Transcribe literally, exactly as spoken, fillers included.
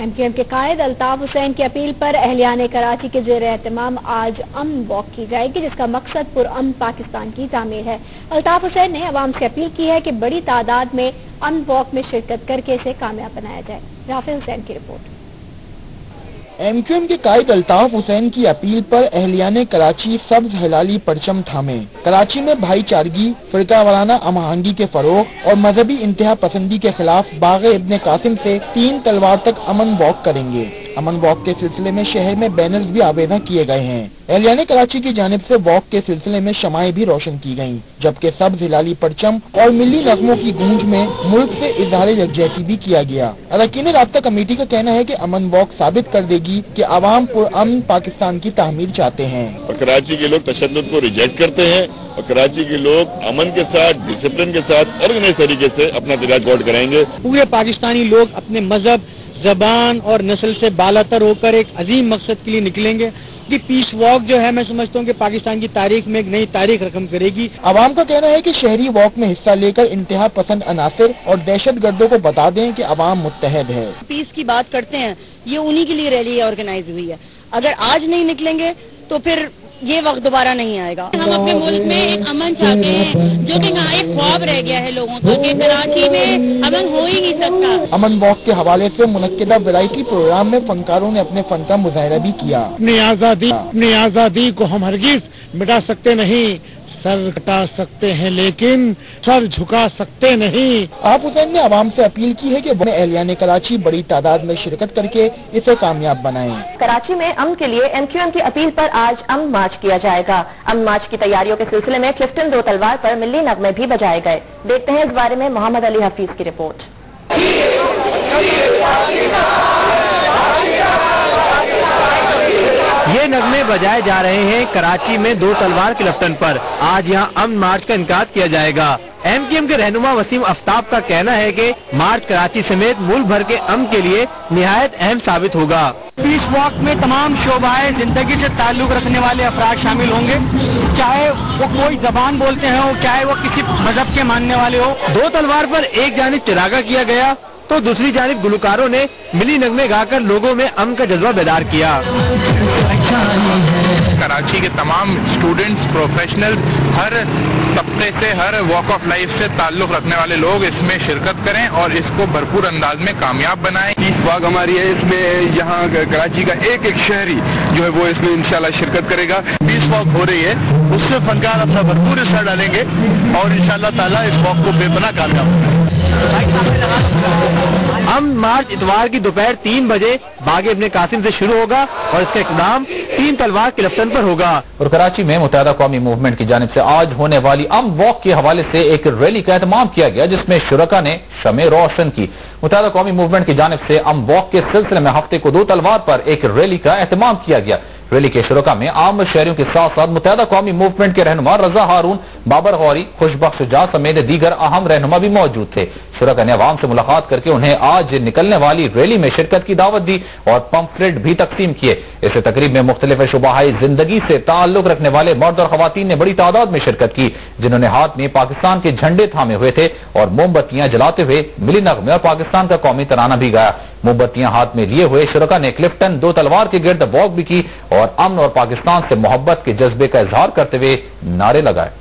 M Q M के कायद अल्ताफ हुसैन की अपील पर अहलियाने कराची के जेर एहतमाम आज अमन वॉक की जाएगी, जिसका मकसद पुरअमन पाकिस्तान की तामीर है। अल्ताफ हुसैन ने अवाम से अपील की है कि बड़ी तादाद में अमन वॉक में शिरकत करके इसे कामयाब बनाया जाए। राफेल हुसैन की रिपोर्ट। एम क्यू एम के कायद अल्ताफ हुसैन की अपील पर अहलियाने कराची सब्ज हिलाली परचम थामे। कराची में भाईचारगी, फिरका वाराना अमहंगी के फरोग और मजहबी इंतहा पसंदी के खिलाफ बाग इब्न कासिम से तीन तलवार तक अमन वॉक करेंगे। अमन वॉक के सिलसिले में शहर में बैनर्स भी आवेदन किए गए हैं। अहलियाने कराची की जानिब से वॉक के सिलसिले में शमाएं भी रोशन की गयीं, जबकि सब्ज हिलाली परचम और मिली नगमों की गूंज में मुल्क से इजहार यकजहती भी किया गया। अरकान राब्ता कमेटी का कहना है कि अमन वॉक साबित कर देगी कि आवाम पुरअमन पाकिस्तान की तामीर चाहते हैं। कराची के लोग तशद्दुद को रिजेक्ट करते हैं और कराची के लोग अमन के साथ, डिसिप्लिन के साथ, ऑर्गेनाइज तरीके से अपना एहतजाज गौर कराएंगे। पूरे पाकिस्तानी लोग अपने मजहब, जबान और नस्ल से बालातर होकर एक अजीम मकसद के लिए निकलेंगे। कि पीस वॉक जो है, मैं समझता हूँ कि पाकिस्तान की तारीख में एक नई तारीख रकम करेगी। आवाम का कहना है कि शहरी वॉक में हिस्सा लेकर इंतहा पसंद अनासर और दहशत गर्दों को बता दें कि आवाम मुत्तहद है। पीस की बात करते हैं, ये उन्हीं के लिए रैली ऑर्गेनाइज हुई है। अगर आज नहीं निकलेंगे तो फिर ये वक्त दोबारा नहीं आएगा। हम अपने मुल्क में एक अमन चाहते हैं, जो कि यहाँ एक ख्वाब रह गया है लोगों का, कि कराची में अमन हो ही नहीं सकता। अमन वॉक के हवाले से मुनक्किदा वैरायटी प्रोग्राम में फनकारों ने अपने फन का मुजाहरा भी किया। अपनी आज़ादी अपनी आज़ादी को हम हरगिज मिटा सकते नहीं, सर कटा सकते हैं लेकिन सर झुका सकते नहीं। आप हुसैन ने आवाम से अपील की है कि वह अहलियाने कराची बड़ी तादाद में शिरकत करके इसे कामयाब बनाएं। कराची में अमन के लिए एम क्यू एम की अपील पर आज अमन मार्च किया जाएगा। अमन मार्च की तैयारियों के सिलसिले में क्लिफ्टन दो तलवार पर मिली नगमे भी बजाए गए। देखते हैं इस बारे में मोहम्मद अली हफीज की रिपोर्ट। ये नगमे बजाए जा रहे हैं कराची में दो तलवार क्लिफ्टन पर। आज यहाँ अमन मार्च का इनकार किया जाएगा। एम क्यू एम के रहनुमा वसीम आफ्ताब का कहना है कि मार्च कराची समेत मुल्क भर के अमन के लिए निहायत अहम साबित होगा। पीस वॉक में तमाम शोबाए जिंदगी से ताल्लुक रखने वाले अफराद शामिल होंगे, चाहे वो कोई जबान बोलते हैं हो, चाहे वो किसी मजहब के मानने वाले हो। दो तलवार पर एक जानिब चिरागा किया गया तो दूसरी जानिब गुलकारों ने मिली नगमे गाकर लोगों में अमन का जज्बा बेदार किया। कराची के तमाम स्टूडेंट्स, प्रोफेशनल, हर तबके से, हर वॉक ऑफ लाइफ से ताल्लुक रखने वाले लोग इसमें शिरकत करें और इसको भरपूर अंदाज में कामयाब बनाएं। पीस वॉक हमारी है, इसमें यहाँ कराची का एक एक शहरी जो है वो इसमें इंशाल्लाह शिरकत करेगा। पीस वॉक हो रही है, उससे फनकार अपना भरपूर हिस्सा डालेंगे और इंशाल्लाह ताला इस वॉक को बेपनाह कामयाब बनाएंगे। अमन मार्च इतवार की दोपहर तीन बजे बाग इब्न कासिम से शुरू होगा और इसका इख्तिताम तीन तलवार क्लिफ्टन पर होगा। और कराची में मुत्तहिदा कौमी मूवमेंट की जानिब से आज होने वाली अमन वॉक के हवाले से एक रैली का एहतमाम किया गया, जिसमें शुरका ने शमे रोशन की। मुत्तहिदा कौमी मूवमेंट की जानिब से अमन वॉक के सिलसिले में हफ्ते को दो तलवार पर एक रैली का एहतमाम किया गया। रैली के शुरका में आम शहरियों के साथ साथ मुत्तहिदा कौमी मूवमेंट के रहनुमा रजा हारून, बाबर ग़ौरी, खुशबख्त शुजात समेत दीगर अहम रहनुमा भी मौजूद थे। शुरका ने अवाम से मुलाकात करके उन्हें आज निकलने वाली रैली में शिरकत की दावत दी और पंफलेट भी तकसीम किए। इस तकरीब में मुख्तलिफ शुबाहाई जिंदगी से ताल्लुक रखने वाले मर्द और ख्वातीन ने बड़ी तादाद में शिरकत की, जिन्होंने हाथ में पाकिस्तान के झंडे थामे हुए थे और मोमबत्तियां जलाते हुए मिली नगमे और पाकिस्तान का कौमी तराना भी गाया। मोमबत्तियां हाथ में लिए हुए शुरका ने क्लिफ्टन दो तलवार के गिर्द वॉक भी की और अमन और पाकिस्तान से मोहब्बत के जज्बे का इजहार करते हुए नारे लगाए।